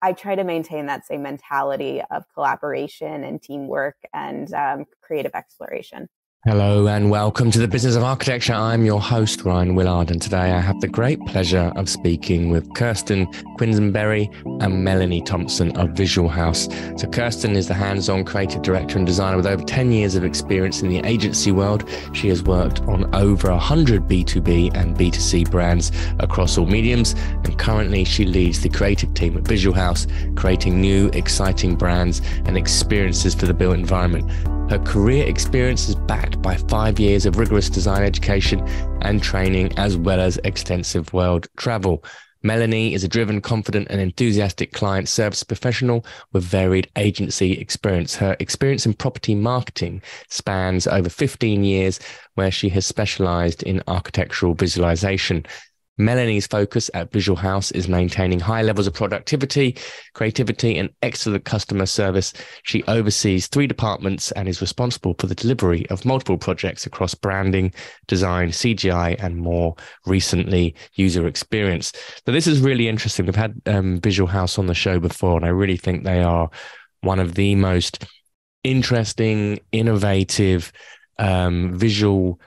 I try to maintain that same mentality of collaboration and teamwork and creative exploration. Hello and welcome to the Business of Architecture. I'm your host, Ryan Willard, and today I have the great pleasure of speaking with Kirsten Quisenberry and Melanie Thompson of Visual House. So Kirsten is the hands-on creative director and designer with over 10 years of experience in the agency world. She has worked on over 100 B2B and B2C brands across all mediums, and currently she leads the creative team at Visual House, creating new, exciting brands and experiences for the built environment. Her career experience is backed by 5 years of rigorous design education and training, as well as extensive world travel. Melanie is a driven, confident, and enthusiastic client service professional with varied agency experience. Her experience in property marketing spans over 15 years, where she has specialized in architectural visualization. Melanie's focus at Visual House is maintaining high levels of productivity, creativity, and excellent customer service. She oversees 3 departments and is responsible for the delivery of multiple projects across branding, design, CGI, and more recently, user experience. So this is really interesting. We've had Visual House on the show before, and I really think they are one of the most interesting, innovative, visual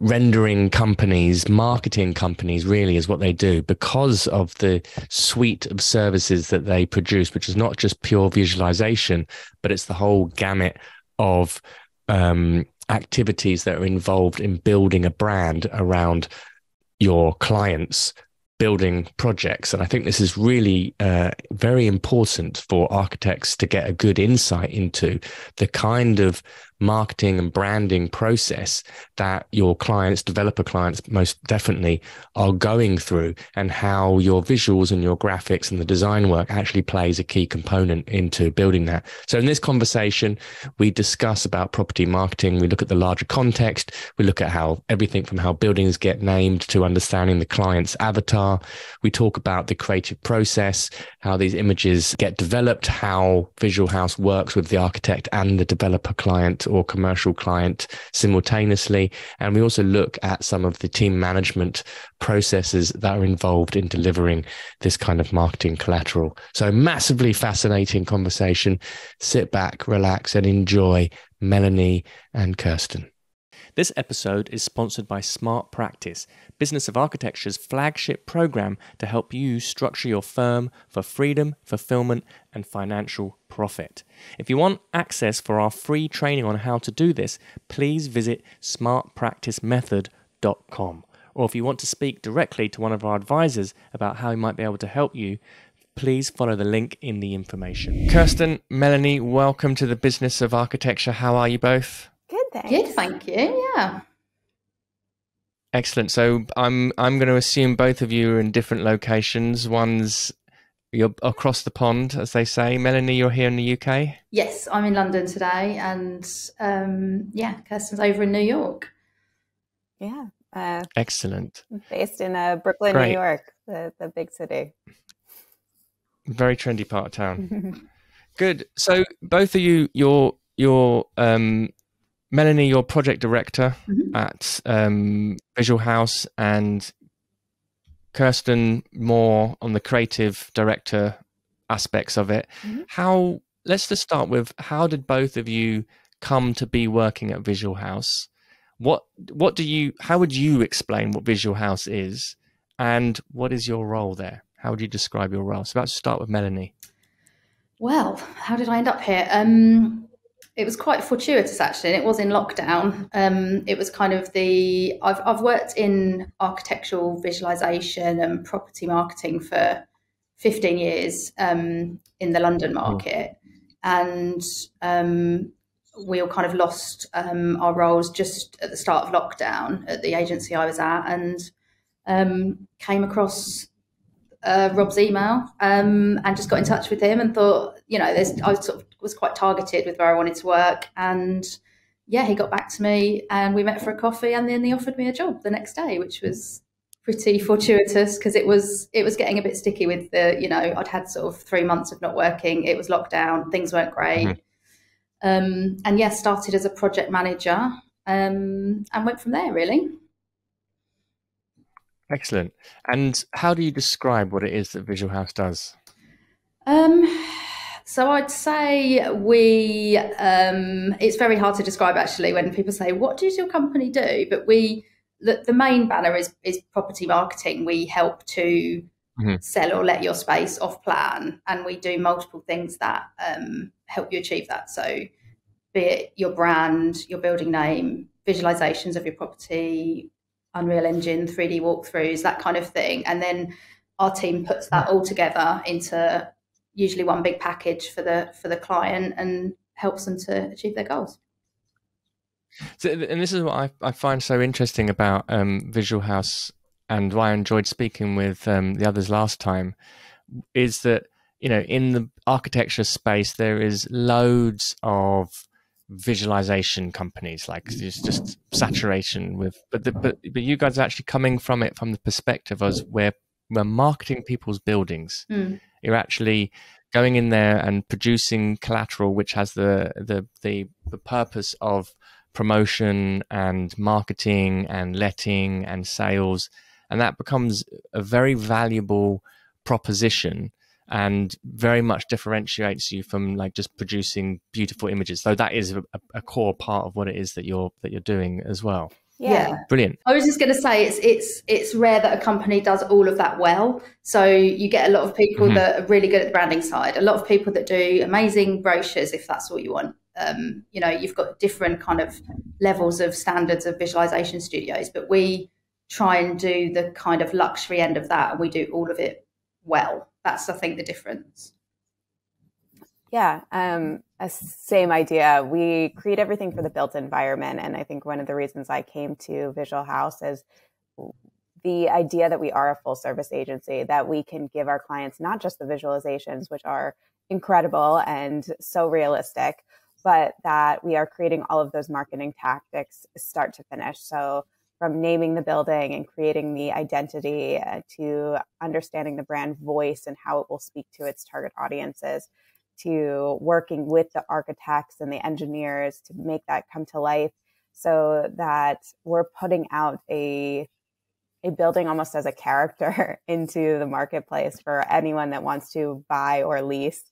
rendering companies, marketing companies, really is what they do, because of the suite of services that they produce, which is not just pure visualization, but it's the whole gamut of activities that are involved in building a brand around your clients, building projects. And I think this is really very important for architects to get a good insight into the kind of marketing and branding process that your clients, developer clients most definitely, are going through, and how your visuals and your graphics and the design work actually plays a key component into building that. So in this conversation, we discuss about property marketing. We look at the larger context. We look at how everything from how buildings get named to understanding the client's avatar. We talk about the creative process, how these images get developed, how Visual House works with the architect and the developer client or commercial client simultaneously. And we also look at some of the team management processes that are involved in delivering this kind of marketing collateral. So massively fascinating conversation. Sit back, relax, and enjoy Melanie and Kirsten. This episode is sponsored by Smart Practice, Business of Architecture's flagship program to help you structure your firm for freedom, fulfillment, and financial profit. If you want access for our free training on how to do this, please visit smartpracticemethod.com. Or if you want to speak directly to one of our advisors about how he might be able to help you, please follow the link in the information. Kirsten, Melanie, welcome to the Business of Architecture. How are you both? Thanks. Good, thank you. Yeah. Excellent. So I'm going to assume both of you are in different locations. One's you're across the pond, as they say. Melanie, you're here in the UK. Yes, I'm in London today, and yeah, Kirsten's over in New York. Yeah. Excellent. Based in Brooklyn, great. New York, the big city. Very trendy part of town. Good. So both of you, Melanie, you're project director at Visual House, and Kirsten more on the creative director aspects of it. How, let's just start with, how did both of you come to be working at Visual House? How would you explain what Visual House is, and what is your role there? How would you describe your role? So let's start with Melanie. Well, how did I end up here? It was quite fortuitous, actually, and it was in lockdown. It was kind of the, I've worked in architectural visualization and property marketing for 15 years in the London market. And we all kind of lost our roles just at the start of lockdown at the agency I was at, and came across Rob's email and just got in touch with him and thought, you know, I was quite targeted with where I wanted to work, and yeah, he got back to me and we met for a coffee, and then he offered me a job the next day, which was pretty fortuitous because it was getting a bit sticky with the, you know, I'd had sort of 3 months of not working. It was lockdown, things weren't great. And yeah, started as a project manager and went from there, really. Excellent. And how do you describe what it is that Visual House does? So I'd say we, it's very hard to describe actually when people say, what does your company do? But we, the main banner is property marketing. We help to sell or let your space off plan. And we do multiple things that help you achieve that. So be it your brand, your building name, visualizations of your property, Unreal Engine, 3D walkthroughs, that kind of thing. And then our team puts that all together into usually one big package for the client and helps them to achieve their goals. So, and this is what I find so interesting about Visual House and why I enjoyed speaking with the others last time, is that, you know, in the architecture space, there is loads of visualization companies, like there's just saturation with, but you guys are actually coming from it from the perspective of where marketing people's buildings. You're actually going in there and producing collateral which has the purpose of promotion and marketing and letting and sales, and that becomes a very valuable proposition and very much differentiates you from like just producing beautiful images, though that is a core part of what it is that you're doing as well. Yeah, brilliant. I was just going to say it's rare that a company does all of that well. So you get a lot of people that are really good at the branding side, a lot of people that do amazing brochures, if that's all you want. You know, you've got different kind of levels of standards of visualization studios, but we try and do the kind of luxury end of that, and we do all of it well. That's, I think, the difference. Yeah, same idea. We create everything for the built environment. And I think one of the reasons I came to Visual House is the idea that we are a full service agency, that we can give our clients not just the visualizations, which are incredible and so realistic, but that we are creating all of those marketing tactics start to finish. So from naming the building and creating the identity to understanding the brand voice and how it will speak to its target audiences, to working with the architects and the engineers to make that come to life, so that we're putting out a building almost as a character into the marketplace for anyone that wants to buy or lease.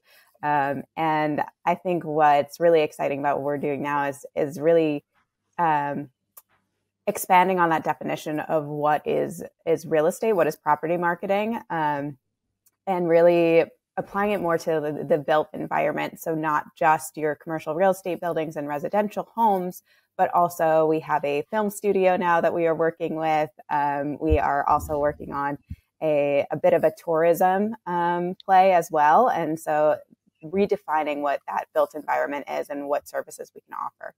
And I think what's really exciting about what we're doing now is really expanding on that definition of what is real estate, what is property marketing, and really applying it more to the built environment. So not just your commercial real estate buildings and residential homes, but also we have a film studio now that we are working with. We are also working on a bit of a tourism play as well. And so redefining what that built environment is and what services we can offer.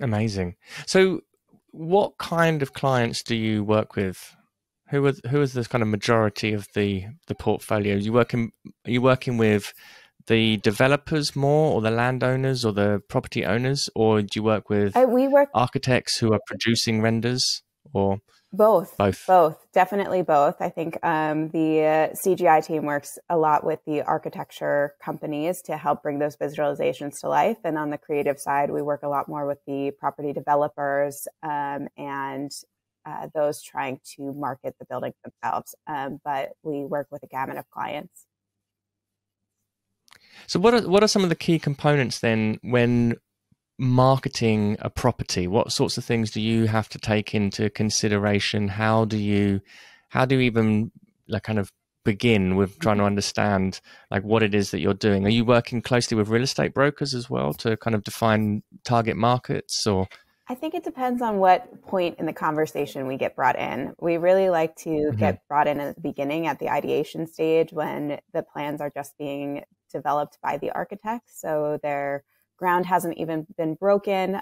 Amazing. So what kind of clients do you work with? Who is the kind of majority of the portfolio? Are you working with the developers more, or the landowners, or the property owners, or do you work with architects who are producing renders, or both? Both, definitely both. I think the CGI team works a lot with the architecture companies to help bring those visualizations to life, and on the creative side, we work a lot more with the property developers and those trying to market the building themselves, but we work with a gamut of clients. So what are some of the key components then when marketing a property? What sorts of things do you have to take into consideration? How do you even like kind of begin with trying to understand like what it is that you're doing? Are you working closely with real estate brokers as well to kind of define target markets, or? I think it depends on what point in the conversation we get brought in. We really like to get brought in at the beginning, at the ideation stage, when the plans are just being developed by the architects. So their ground hasn't even been broken.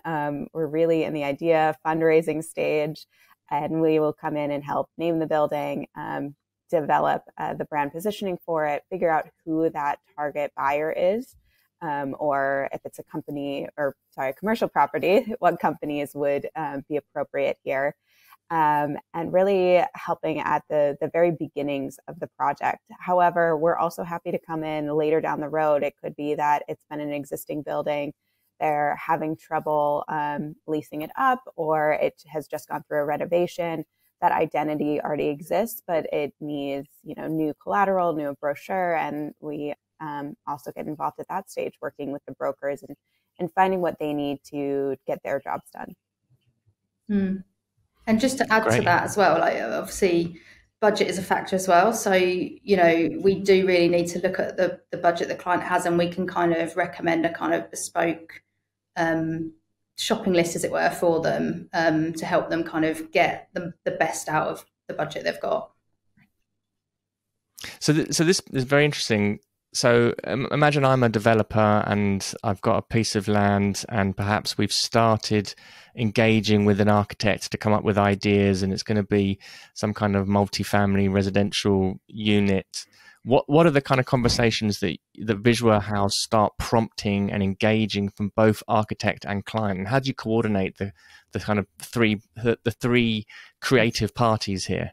We're really in the idea fundraising stage, and we will come in and help name the building, develop the brand positioning for it, figure out who that target buyer is. Or if it's a company, or sorry, commercial property, what companies would be appropriate here, and really helping at the very beginnings of the project. However, we're also happy to come in later down the road. It could be that it's been an existing building, they're having trouble leasing it up, or it has just gone through a renovation. that identity already exists, but it needs, you know, new collateral, new brochure. And we also get involved at that stage, working with the brokers and finding what they need to get their jobs done. Mm. And just to add to that as well, like obviously budget is a factor as well. So, you know, we do really need to look at the budget the client has, and we can kind of recommend a kind of bespoke shopping list, as it were, for them to help them kind of get the best out of the budget they've got. So, so this is very interesting. So imagine I'm a developer and I've got a piece of land, and perhaps we've started engaging with an architect to come up with ideas, and it's going to be some kind of multifamily residential unit. What are the kind of conversations that the Visual House start prompting and engaging from both architect and client? And how do you coordinate the kind of three creative parties here?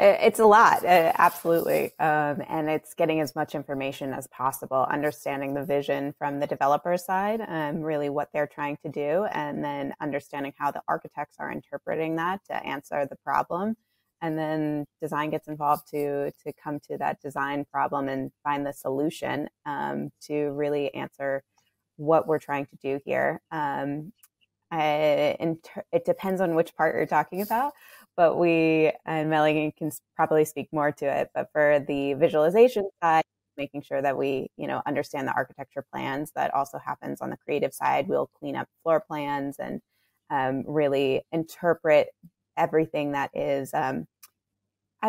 It's a lot, absolutely. And it's getting as much information as possible, understanding the vision from the developer side, really what they're trying to do, and then understanding how the architects are interpreting that to answer the problem. And then design gets involved to come to that design problem and find the solution to really answer what we're trying to do here. It depends on which part you're talking about. But we, and Melanie can probably speak more to it, but for the visualization side, making sure that we, you know, understand the architecture plans. That also happens on the creative side. We'll clean up floor plans and really interpret everything that is, I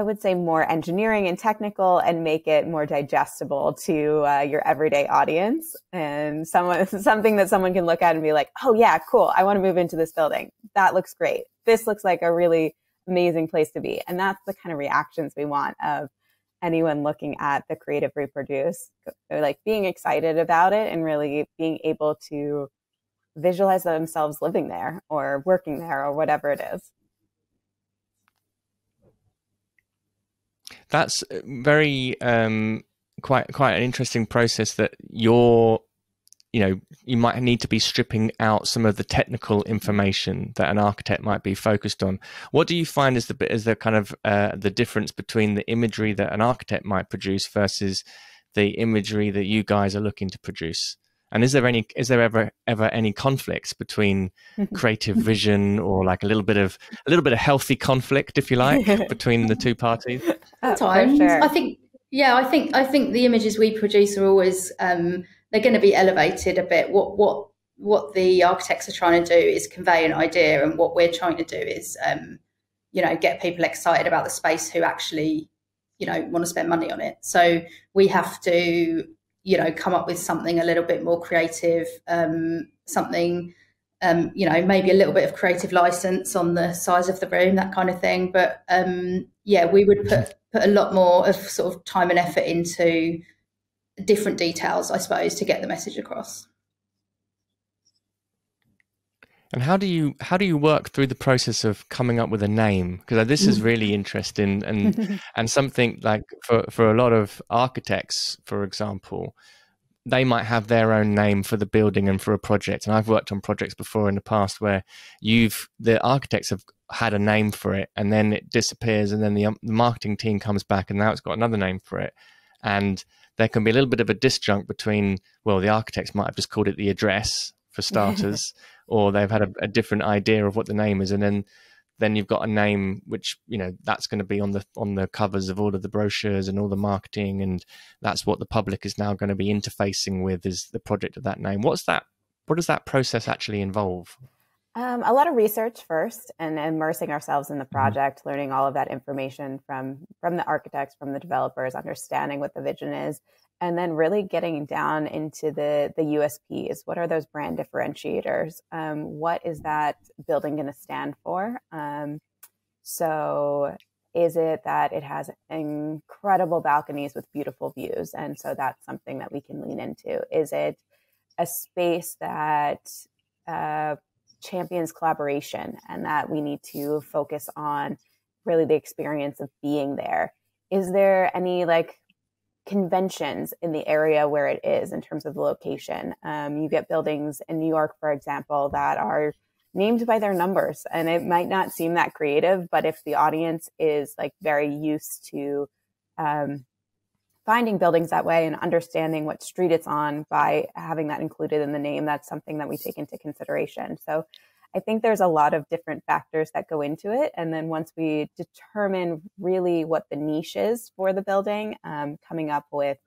would say, more engineering and technical, and make it more digestible to your everyday audience, and something that someone can look at and be like, oh yeah, cool, I want to move into this building. That looks great. This looks like a really amazing place to be. And that's the kind of reactions we want of anyone looking at the creative reproduce. They're like being excited about it and really being able to visualize themselves living there or working there or whatever it is. That's very quite an interesting process that you're, you know, you might need to be stripping out some of the technical information that an architect might be focused on. What do you find is the kind of the difference between the imagery that an architect might produce versus the imagery that you guys are looking to produce? And is there ever any conflicts between creative vision, or like a little bit of healthy conflict, if you like, between the two parties? Sometimes, sure. I think the images we produce are always they're going to be elevated a bit. What the architects are trying to do is convey an idea, and what we're trying to do is, you know, get people excited about the space who actually, you know, want to spend money on it. So we have to, you know, come up with something a little bit more creative, you know, maybe a little bit of creative license on the size of the room, that kind of thing. But yeah, we would put a lot more of sort of time and effort into different details, I suppose, to get the message across. And how do you work through the process of coming up with a name? Because this is really interesting, and and something like for a lot of architects, for example, they might have their own name for the building and for a project. And I've worked on projects before in the past where the architects have had a name for it, and then it disappears, and then the marketing team comes back, and now it's got another name for it. And there can be a little bit of a disjunct between, well, the architects might have just called it the address for starters, or they've had a different idea of what the name is, and then you've got a name which, you know, that's going to be on the covers of all of the brochures and all the marketing, and that's what the public is now going to be interfacing with, is the project of that name. What does that process actually involve? A lot of research first, and immersing ourselves in the project, learning all of that information from the architects, from the developers, understanding what the vision is, and then really getting down into the USPs. What are those brand differentiators? What is that building going to stand for? So is it that it has incredible balconies with beautiful views? And so that's something that we can lean into. Is it a space that champions collaboration, and that we need to focus on really the experience of being there? Is there any like conventions in the area where it is in terms of the location? You get buildings in New York, for example, that are named by their numbers. And it might not seem that creative, but if the audience is like very used to finding buildings that way and understanding what street it's on by having that included in the name, that's something that we take into consideration. So I think there's a lot of different factors that go into it. And then once we determine really what the niche is for the building, coming up with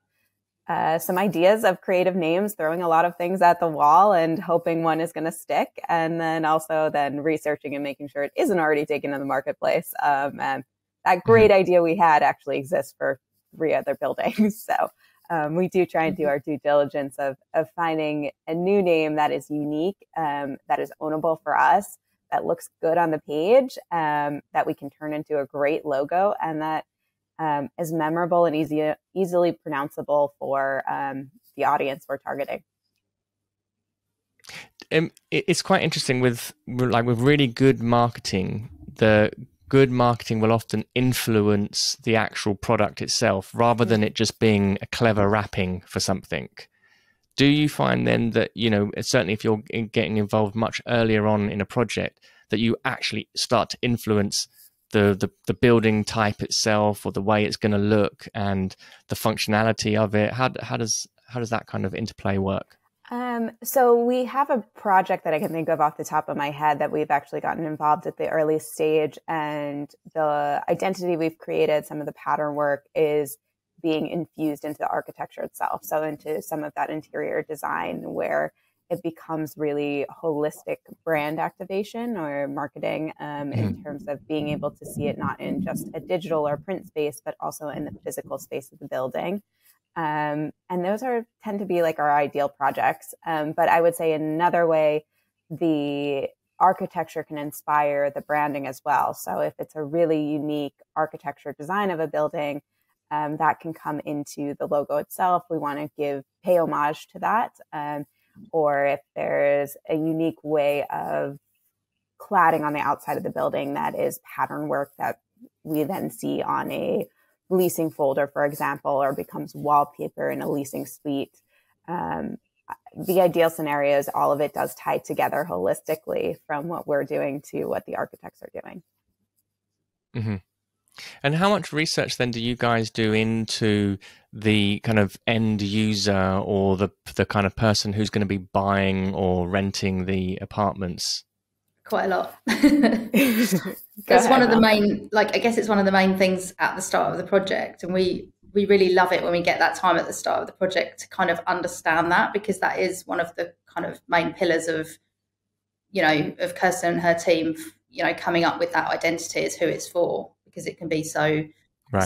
some ideas of creative names, throwing a lot of things at the wall and hoping one is going to stick. And then also then researching and making sure it isn't already taken in the marketplace. And that great idea we had actually exists for 3 other buildings. So we do try and do our due diligence of finding a new name that is unique, that is ownable for us, that looks good on the page, that we can turn into a great logo, and that is memorable and easily pronounceable for the audience we're targeting. It's quite interesting with really good marketing. Good marketing will often influence the actual product itself rather than it just being a clever wrapping for something. Do you find then that, you know, certainly if you're getting involved much earlier on in a project, that you actually start to influence the building type itself or the way it's going to look and the functionality of it? How does that kind of interplay work? So we have a project that I can think of off the top of my head that we've actually gotten involved at the early stage, and the identity we've created, some of the pattern work, is being infused into the architecture itself. So into some of that interior design where it becomes really holistic brand activation or marketing in terms of being able to see it not in just a digital or print space, but also in the physical space of the building. And those tend to be like our ideal projects. But I would say another way the architecture can inspire the branding as well. So if it's a really unique architecture design of a building, that can come into the logo itself. We want to pay homage to that. Or if there's a unique way of cladding on the outside of the building that is pattern work that we then see on a leasing folder, for example, or becomes wallpaper in a leasing suite. The ideal scenario is all of it does tie together holistically from what we're doing to what the architects are doing. Mm-hmm. And how much research then do you guys do into the kind of end user or the kind of person who's going to be buying or renting the apartments? Quite a lot. That's one of the main, like, I guess it's one of the main things at the start of the project. And we really love it when we get that time at the start of the project to kind of understand that, because that is one of the kind of main pillars of, you know, of Kirsten and her team, you know, coming up with that identity is who it's for, because it can be so,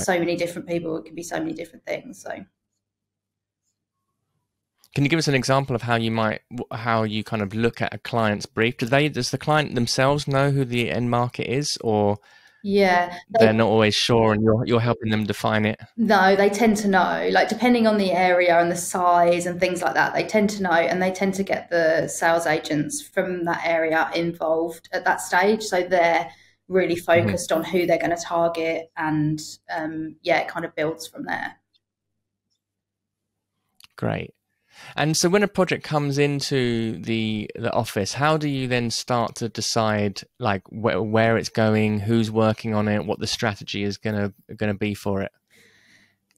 so many different people. It can be so many different things. So. Can you give us an example of how you kind of look at a client's brief? Does the client themselves know who the end market is, or they're not always sure, and you're helping them define it? No, they tend to know. Like, depending on the area and the size and things like that, they tend to know, and they tend to get the sales agents from that area involved at that stage. So they're really focused on who they're going to target, and it kind of builds from there. Great. And so when a project comes into the office, how do you then start to decide like where it's going, who's working on it, what the strategy is going to be for it?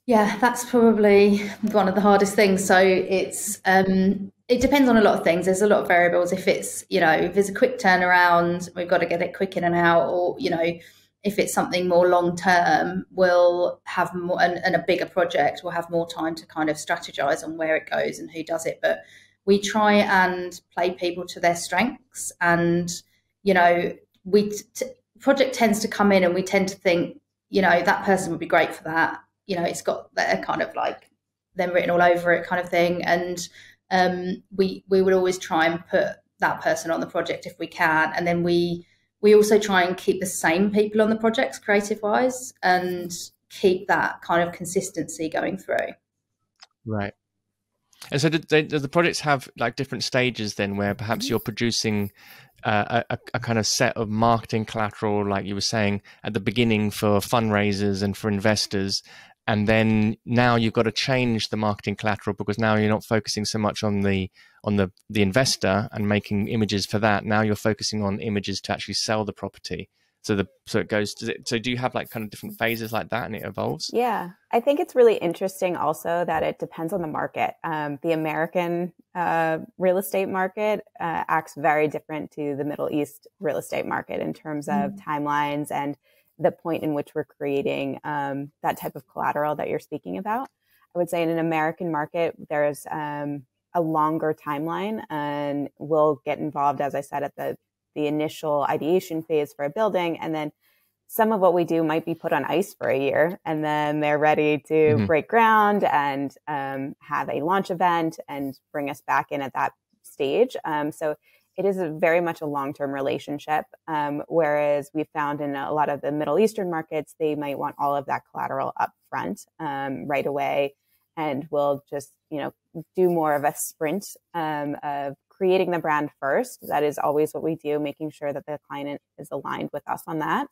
Yeah, that's probably one of the hardest things. So it's it depends on a lot of things. There's a lot of variables. If it's, you know, if there's a quick turnaround, we've got to get it quick in and out, or, you know, if it's something more long term, we'll have more, and a bigger project, we'll have more time to kind of strategize on where it goes and who does it. But we try and play people to their strengths, and, you know, project tends to come in and we tend to think, you know, that person would be great for that. You know, it's got their kind of like them written all over it kind of thing. And we would always try and put that person on the project if we can, and then we also try and keep the same people on the projects creative wise and keep that kind of consistency going through. Right. And so do the projects have like different stages then, where perhaps you're producing a kind of set of marketing collateral, like you were saying at the beginning, for fundraisers and for investors, And then now you've got to change the marketing collateral, because now you're not focusing so much on the investor and making images for that. Now you're focusing on images to actually sell the property. So it goes to so do you have like kind of different phases like that, and it evolves? Yeah, I think it's really interesting also that it depends on the market. The American real estate market acts very different to the Middle East real estate market in terms of timelines and the point in which we're creating that type of collateral that you're speaking about. I would say in an American market, there's a longer timeline, and we'll get involved, as I said, at the initial ideation phase for a building. And then some of what we do might be put on ice for a year, and then they're ready to break ground and have a launch event and bring us back in at that stage. So it is very much a long-term relationship. Whereas we found in a lot of the Middle Eastern markets, they might want all of that collateral up front right away. And we'll just, you know, do more of a sprint of creating the brand first. That is always what we do, making sure that the client is aligned with us on that,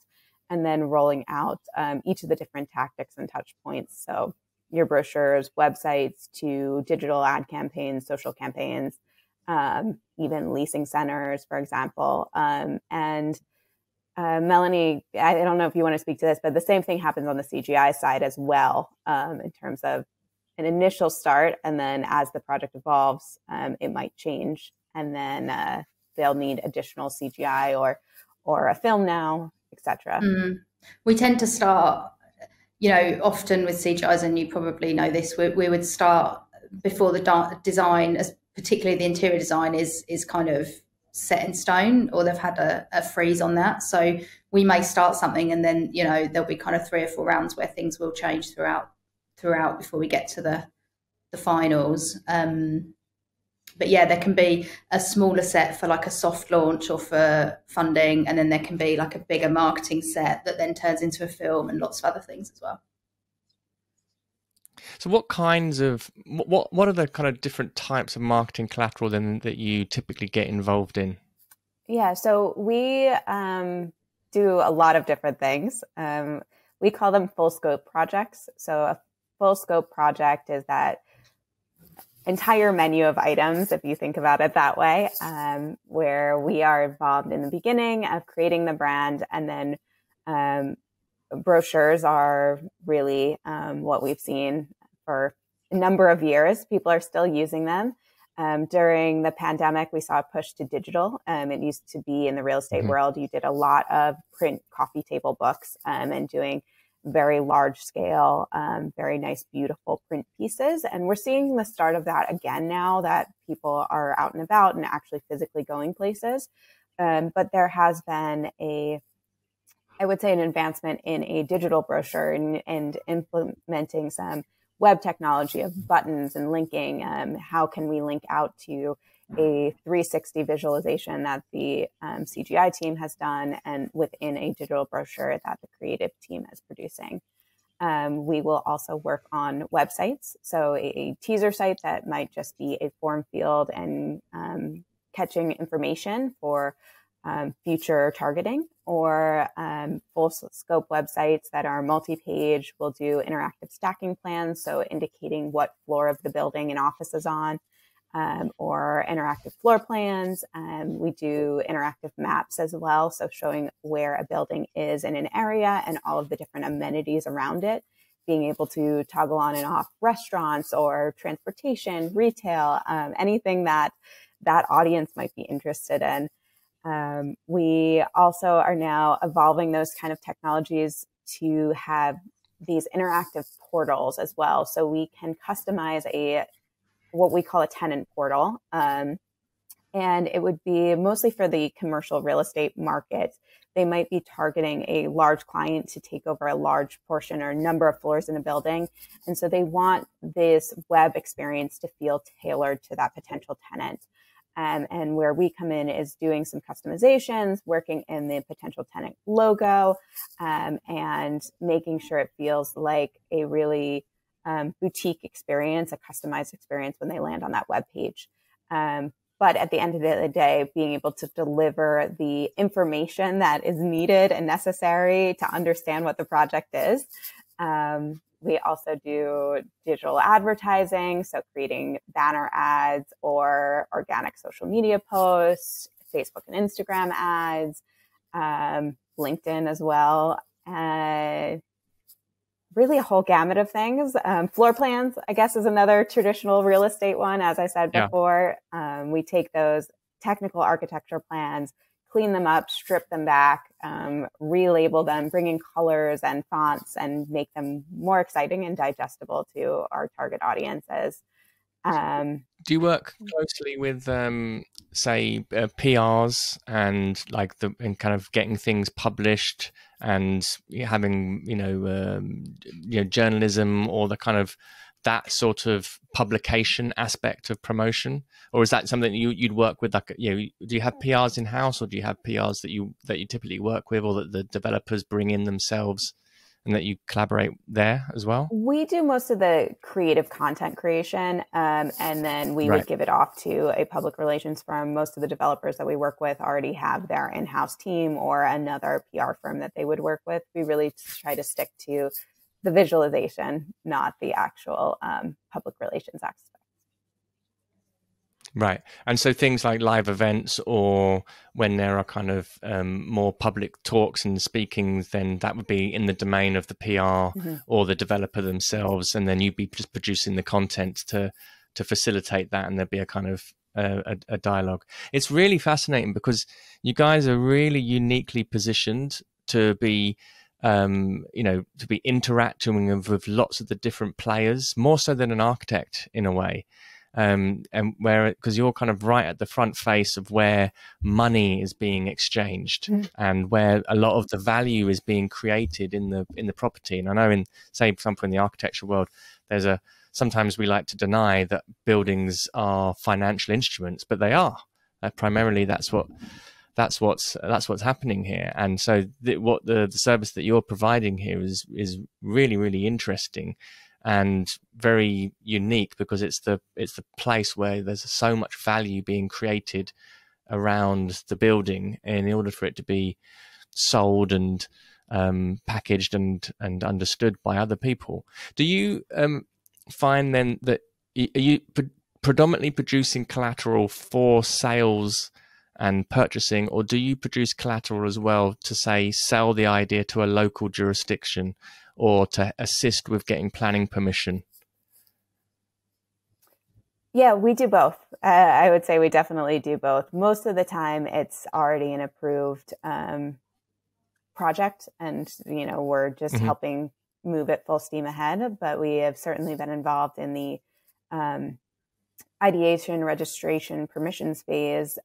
and then rolling out each of the different tactics and touch points. So your brochures, websites, to digital ad campaigns, social campaigns, even leasing centers, for example. Melanie, I don't know if you want to speak to this, but the same thing happens on the CGI side as well, in terms of an initial start, and then as the project evolves, it might change, and then they'll need additional CGI or a film now, etc. We tend to start, you know, often with CGIs, and you probably know this. We would start before the design, particularly the interior design, is kind of set in stone, or they've had a freeze on that. So we may start something, and then, you know, there'll be kind of 3 or 4 rounds where things will change throughout before we get to the finals. But yeah, there can be a smaller set for like a soft launch or for funding, and then there can be like a bigger marketing set that then turns into a film and lots of other things as well. So what are the kind of different types of marketing collateral then that you typically get involved in? Yeah, so we do a lot of different things. We call them full scope projects. So a full scope project is that entire menu of items, if you think about it that way, where we are involved in the beginning of creating the brand, and then brochures are really what we've seen for a number of years. People are still using them. During the pandemic, we saw a push to digital. It used to be in the real estate world, you did a lot of print coffee table books and doing very large scale, very nice, beautiful print pieces. And we're seeing the start of that again now that people are out and about and actually physically going places. But there has been an advancement in a digital brochure and implementing some web technology of buttons and linking. How can we link out to a 360 visualization that the CGI team has done, and within a digital brochure that the creative team is producing? We will also work on websites. So a teaser site that might just be a form field and catching information for future targeting, or full scope websites that are multi-page. We'll do interactive stacking plans, so indicating what floor of the building an office is on, or interactive floor plans. We do interactive maps as well, so showing where a building is in an area and all of the different amenities around it, being able to toggle on and off restaurants or transportation, retail, anything that audience might be interested in. We also are now evolving those kind of technologies to have these interactive portals as well. So we can customize what we call a tenant portal. And it would be mostly for the commercial real estate market. They might be targeting a large client to take over a large portion or number of floors in a building. And so they want this web experience to feel tailored to that potential tenant. And where we come in is doing some customizations, working in the potential tenant logo, and making sure it feels like a really boutique experience, a customized experience when they land on that web page. But at the end of the day, being able to deliver the information that is needed and necessary to understand what the project is, We also do digital advertising, so creating banner ads or organic social media posts, Facebook and Instagram ads, LinkedIn as well. Really a whole gamut of things. Floor plans, I guess, is another traditional real estate one. As I said before, we take those technical architecture plans, clean them up, strip them back, relabel them, bring in colors and fonts and make them more exciting and digestible to our target audiences. Do you work closely with, say, PRs and like and kind of getting things published and having, you know, journalism or the kind of that sort of publication aspect of promotion, or is that something you'd work with? Like, you know, do you have PRs in house, or do you have PRs that you typically work with, or that the developers bring in themselves, and that you collaborate there as well? We do most of the creative content creation, and then we would give it off to a public relations firm. Most of the developers that we work with already have their in-house team or another PR firm that they would work with. We really try to stick to the visualization, not the actual public relations aspect. Right. And so things like live events, or when there are kind of more public talks and speakings, then that would be in the domain of the PR or the developer themselves. And then you'd be just producing the content to facilitate that. And there'd be a kind of a dialogue. It's really fascinating because you guys are really uniquely positioned to be you know, to be interacting with lots of the different players, more so than an architect in a way. And where, because you're kind of right at the front face of where money is being exchanged and where a lot of the value is being created in the property. And I know in, say, for example, in the architecture world, there's a, sometimes we like to deny that buildings are financial instruments, but they are. Primarily that's what's happening here. And so the service that you're providing here is really, really interesting and very unique, because it's the place where there's so much value being created around the building in order for it to be sold and packaged and understood by other people. Do you find then that are you predominantly producing collateral for sales and purchasing, or do you produce collateral as well to, say, sell the idea to a local jurisdiction or to assist with getting planning permission? Yeah, we do both. I would say we definitely do both. Most of the time it's already an approved project, and, you know, we're just helping move it full steam ahead, but we have certainly been involved in the ideation, registration, permissions phase,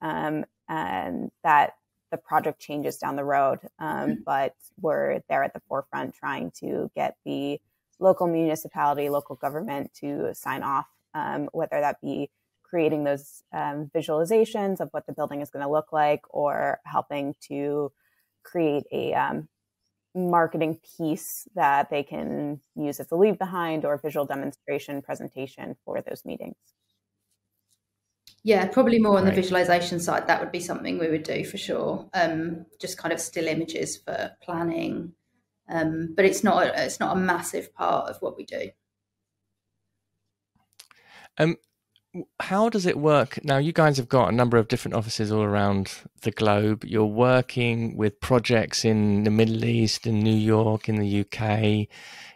and that the project changes down the road. But we're there at the forefront trying to get the local municipality, local government to sign off, whether that be creating those visualizations of what the building is going to look like, or helping to create a marketing piece that they can use as a leave behind or visual demonstration presentation for those meetings. Yeah, probably more on the visualization side. That would be something we would do for sure. Just kind of still images for planning, but it's not a massive part of what we do. How does it work? Now, you guys have got a number of different offices all around the globe. You're working with projects in the Middle East, in New York, in the UK,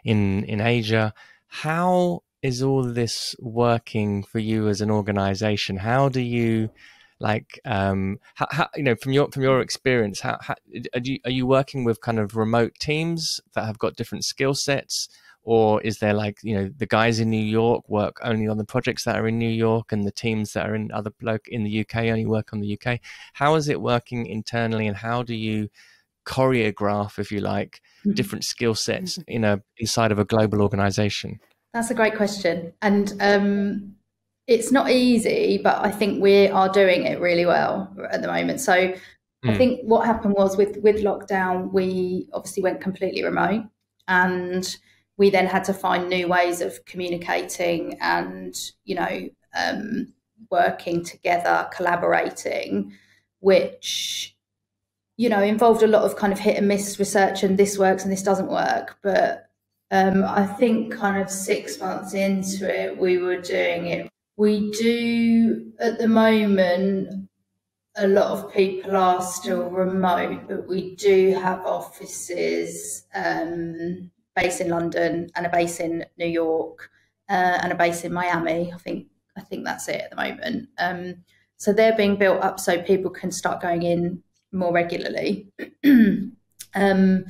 in Asia. How is all this working for you as an organization? How do you, like, how, you know, from your experience, how are you working with kind of remote teams that have got different skill sets, or is there, like, you know, the guys in New York work only on the projects that are in New York and the teams that are in other, like, in the UK only work on the UK? How is it working internally, and how do you choreograph, if you like, different skill sets inside of a global organization? That's a great question. And it's not easy, but I think we are doing it really well at the moment. So I think what happened was with lockdown, we obviously went completely remote, and we then had to find new ways of communicating and, you know, working together, collaborating, which, you know, involved a lot of kind of hit and miss research, and this works and this doesn't work. But I think kind of 6 months into it, we were doing it. We do, at the moment, a lot of people are still remote, but we do have offices based in London and a base in New York and a base in Miami. I think that's it at the moment. So they're being built up so people can start going in more regularly. And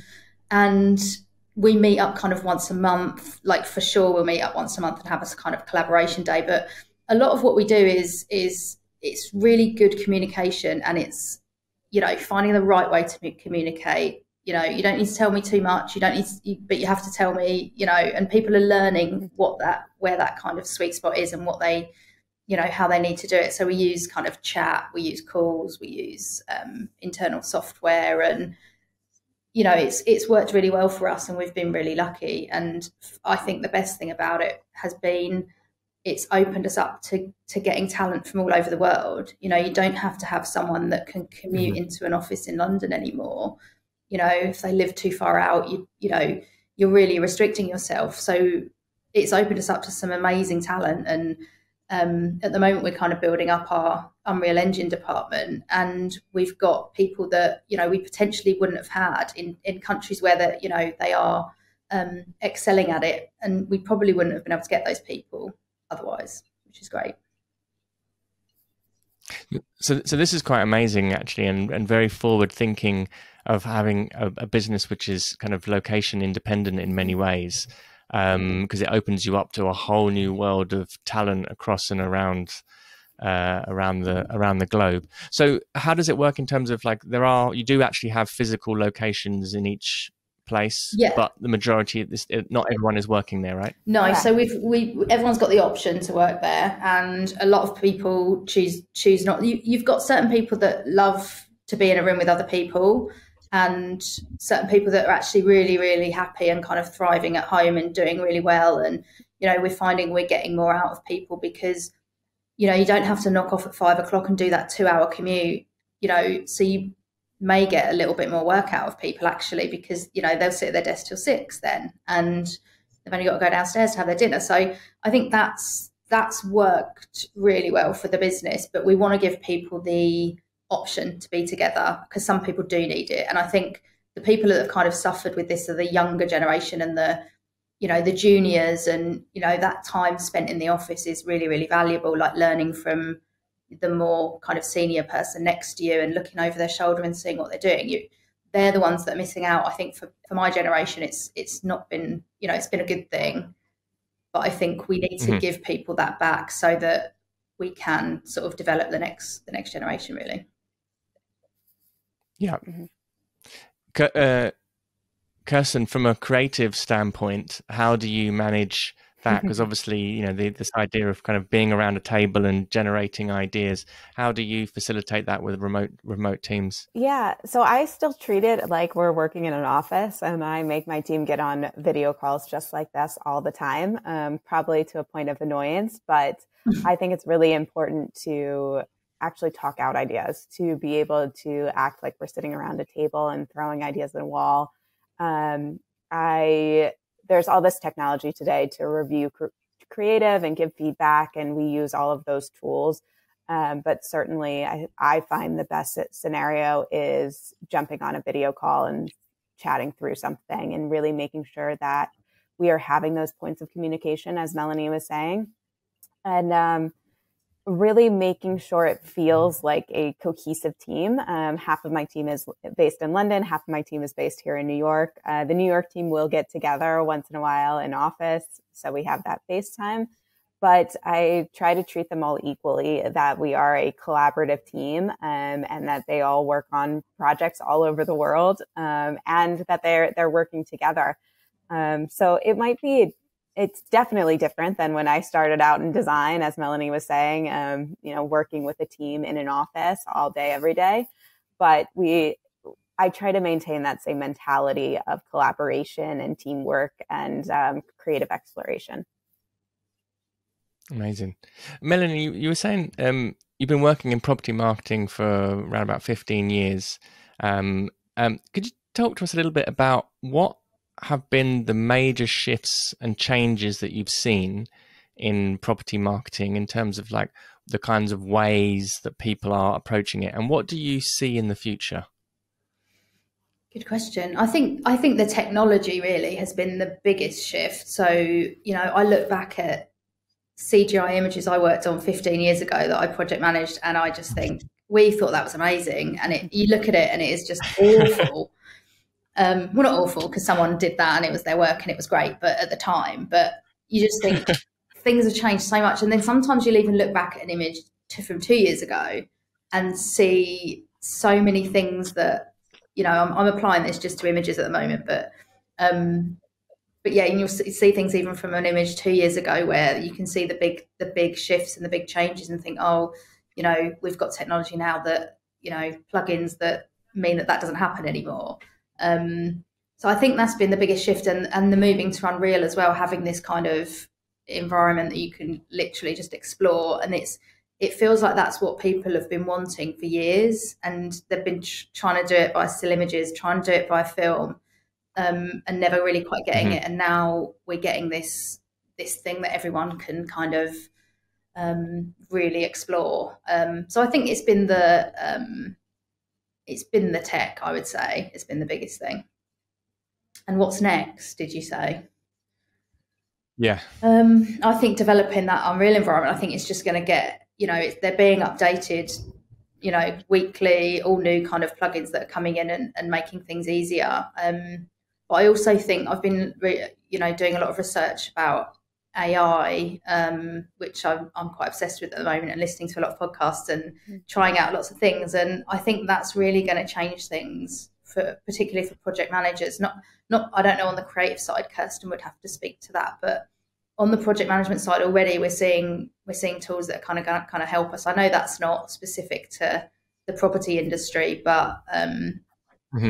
we meet up kind of once a month, like for sure we'll meet up once a month and have a kind of collaboration day. But a lot of what we do is it's really good communication, and it's, you know, finding the right way to communicate. You know, you don't need to tell me too much. You don't need to, but you have to tell me, you know, and people are learning what that, where that kind of sweet spot is and what they, you know, how they need to do it. So we use kind of chat, we use calls, we use internal software, and, you know, it's worked really well for us, and we've been really lucky. And I think the best thing about it has been it's opened us up to getting talent from all over the world. You know, you don't have to have someone that can commute into an office in London anymore. You know, if they live too far out, you know, you're really restricting yourself. So it's opened us up to some amazing talent. And at the moment, we're kind of building up our Unreal Engine department, and we've got people that, you know, we potentially wouldn't have had in countries where that, you know, they are excelling at it, and we probably wouldn't have been able to get those people otherwise, which is great. So this is quite amazing actually, and very forward thinking of having a business which is kind of location independent in many ways, because it opens you up to a whole new world of talent across and around the globe. So how does it work in terms of, like, you do actually have physical locations in each place? Yeah. But the majority of this, not everyone is working there, right? No, so everyone's got the option to work there, and a lot of people choose not. You've got certain people that love to be in a room with other people, and certain people that are actually really, really happy and kind of thriving at home and doing really well. And, you know, we're finding we're getting more out of people because, you know, you don't have to knock off at 5 o'clock and do that 2-hour commute, you know, so you may get a little bit more work out of people actually, because, you know, they'll sit at their desk till 6 then, and they've only got to go downstairs to have their dinner. So I think that's worked really well for the business, but we want to give people the option to be together because some people do need it. And I think the people that have kind of suffered with this are the younger generation and the, you know, the juniors, and, you know, that time spent in the office is really, really valuable, like learning from the more kind of senior person next to you and looking over their shoulder and seeing what they're doing. They're the ones that are missing out. I think for my generation, it's not been, you know, it's been a good thing, but I think we need to give people that back so that we can sort of develop the next generation, really. Yeah. Kirsten, from a creative standpoint, how do you manage that? Because obviously, you know, this idea of kind of being around a table and generating ideas, how do you facilitate that with remote teams? Yeah, so I still treat it like we're working in an office, and I make my team get on video calls just like this all the time, probably to a point of annoyance, but I think it's really important to actually talk out ideas, to be able to act like we're sitting around a table and throwing ideas at a wall. There's all this technology today to review creative and give feedback, and we use all of those tools. But certainly I find the best scenario is jumping on a video call and chatting through something and really making sure that we are having those points of communication, as Melanie was saying, and really making sure it feels like a cohesive team. Half of my team is based in London, half of my team is based here in New York. The New York team will get together once in a while in office, so we have that face time. But I try to treat them all equally, that we are a collaborative team, and that they all work on projects all over the world, and that they're working together. So it might be... It's definitely different than when I started out in design, as Melanie was saying, you know, working with a team in an office all day, every day. But I try to maintain that same mentality of collaboration and teamwork and creative exploration. Amazing. Melanie, you were saying you've been working in property marketing for around about 15 years. Could you talk to us a little bit about what have been the major shifts and changes that you've seen in property marketing in terms of like the kinds of ways that people are approaching it, and what do you see in the future? Good question. I think the technology really has been the biggest shift. So, you know, I look back at CGI images I worked on 15 years ago that I project managed, and I just think we thought that was amazing, and you look at it and it is just awful. Well, not awful, because someone did that and it was their work and it was great, but at the time, but you just think things have changed so much. And then sometimes you'll even look back at an image from 2 years ago and see so many things that, you know, I'm applying this just to images at the moment, but yeah, and you'll see things even from an image 2 years ago where you can see the big shifts and the big changes and think, oh, you know, we've got technology now that, you know, plugins that mean that that doesn't happen anymore. So I think that's been the biggest shift, and the moving to Unreal as well, having this kind of environment that you can literally just explore, and it feels like that's what people have been wanting for years, and they've been trying to do it by still images, trying to do it by film, and never really quite getting it. And now we're getting this thing that everyone can kind of really explore. So I think it's been the tech, I would say. It's been the biggest thing. And what's next, did you say? Yeah. I think developing that Unreal environment, I think it's just going to get, you know, they're being updated, you know, weekly, all new kind of plugins that are coming in and making things easier. But I also think I've been, you know, doing a lot of research about AI, which I'm quite obsessed with at the moment, and listening to a lot of podcasts and trying out lots of things. And I think that's really going to change things, particularly for project managers. Not I don't know on the creative side, Kirsten would have to speak to that, but on the project management side already we're seeing tools that are kind of help us. I know that's not specific to the property industry, but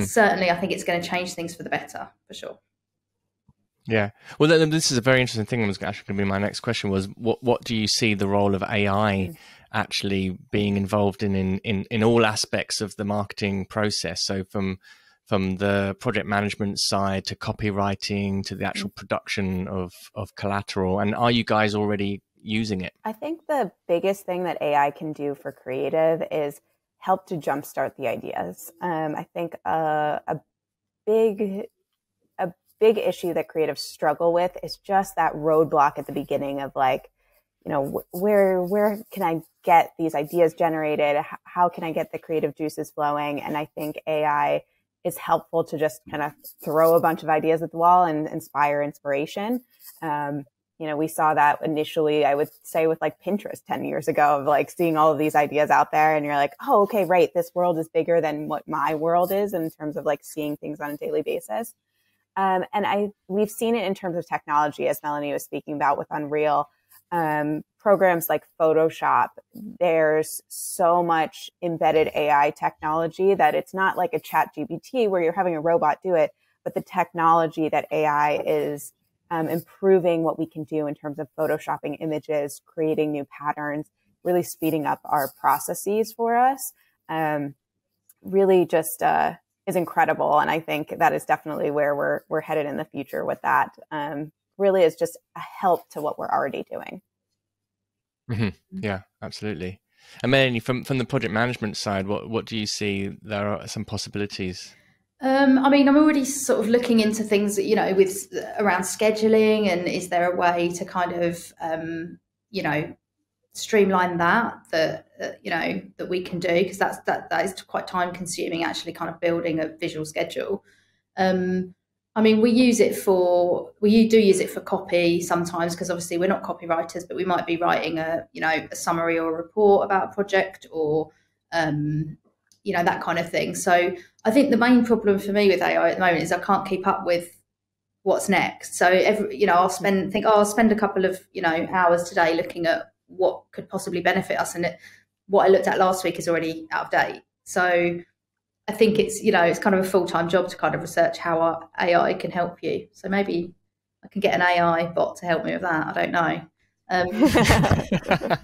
certainly I think it's going to change things for the better, for sure. Yeah. Well, this is a very interesting thing. I was actually going to be my next question was, what do you see the role of AI actually being involved in all aspects of the marketing process? So from the project management side to copywriting to the actual production of collateral. And are you guys already using it? I think the biggest thing that AI can do for creative is help to jumpstart the ideas. I think a big issue that creatives struggle with is just that roadblock at the beginning of, like, you know, where can I get these ideas generated? How can I get the creative juices flowing? And I think AI is helpful to just kind of throw a bunch of ideas at the wall and inspire inspiration. You know, we saw that initially, I would say, with like Pinterest 10 years ago, of like seeing all of these ideas out there and you're like, oh, okay, right. This world is bigger than what my world is in terms of like seeing things on a daily basis. And we've seen it in terms of technology, as Melanie was speaking about with Unreal. Programs like Photoshop, there's so much embedded AI technology that it's not like a ChatGPT where you're having a robot do it, but the technology that AI is improving what we can do in terms of Photoshopping images, creating new patterns, really speeding up our processes for us, really just... is incredible. And I think that is definitely where we're headed in the future with that. Really is just a help to what we're already doing. Mm-hmm. Yeah, absolutely. And Melanie, from the project management side, what do you see? There are some possibilities. I mean, I'm already sort of looking into things that, you know, with around scheduling, and is there a way to kind of, you know, streamline that we can do, because that is quite time consuming, actually, kind of building a visual schedule. I mean, we do use it for copy sometimes, because obviously we're not copywriters, but we might be writing a summary or a report about a project, or you know, that kind of thing. So I think the main problem for me with AI at the moment is I can't keep up with what's next. So I'll spend a couple of, you know, hours today looking at what could possibly benefit us, and what I looked at last week is already out of date. So I think it's, you know, it's kind of a full-time job to kind of research how our AI can help you. So maybe I can get an AI bot to help me with that, I don't know.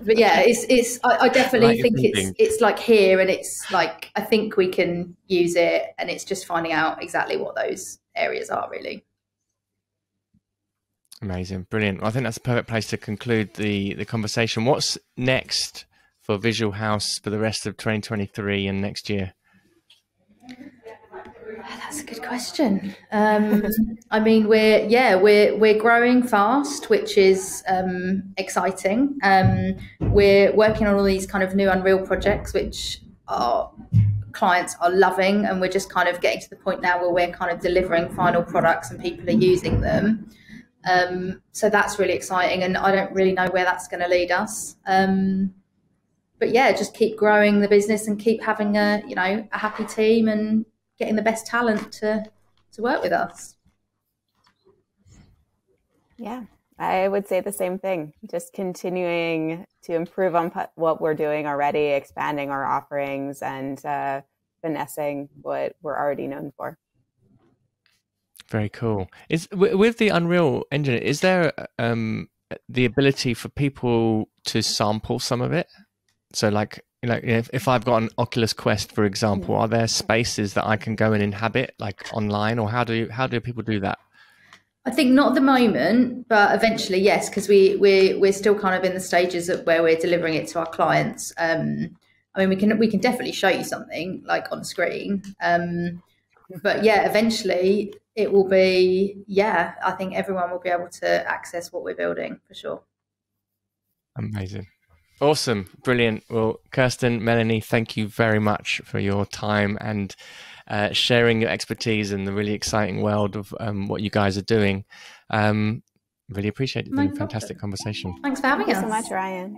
But yeah, I definitely think it's like here, and it's like I think we can use it, and it's just finding out exactly what those areas are, really. Amazing. Brilliant. Well, I think that's a perfect place to conclude the conversation. What's next for Visual House for the rest of 2023 and next year? That's a good question. I mean, we're growing fast, which is exciting. We're working on all these kind of new Unreal projects, which our clients are loving, and we're just kind of getting to the point now where we're kind of delivering final products and people are using them. So that's really exciting, and I don't really know where that's going to lead us. But yeah, just keep growing the business and keep having a, you know, a happy team and getting the best talent to work with us. Yeah, I would say the same thing. Just continuing to improve on what we're doing already, expanding our offerings, and finessing what we're already known for. Very cool. Is with the Unreal Engine, is there the ability for people to sample some of it? So like, you know, if I've got an Oculus Quest, for example, are there spaces that I can go and inhabit, like online, or how do people do that? I think not at the moment, but eventually, yes, because we're still kind of in the stages of where we're delivering it to our clients. I mean, we can definitely show you something like on screen, but yeah, eventually it will be, yeah, I think everyone will be able to access what we're building for sure. Amazing. Awesome. Brilliant. Well, Kirsten, Melanie, thank you very much for your time and sharing your expertise in the really exciting world of what you guys are doing. Really appreciate it. It's been a fantastic conversation. Thanks for having us. Thanks so much, Ryan.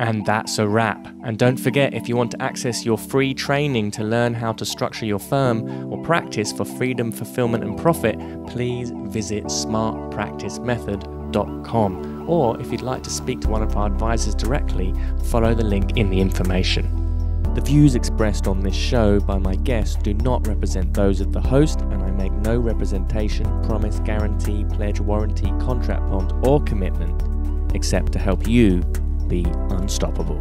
And that's a wrap. And don't forget, if you want to access your free training to learn how to structure your firm or practice for freedom, fulfillment and profit, please visit smartpracticemethod.com. Or if you'd like to speak to one of our advisors directly, follow the link in the information. The views expressed on this show by my guests do not represent those of the host, and I make no representation, promise, guarantee, pledge, warranty, contract, bond, or commitment, except to help you be unstoppable.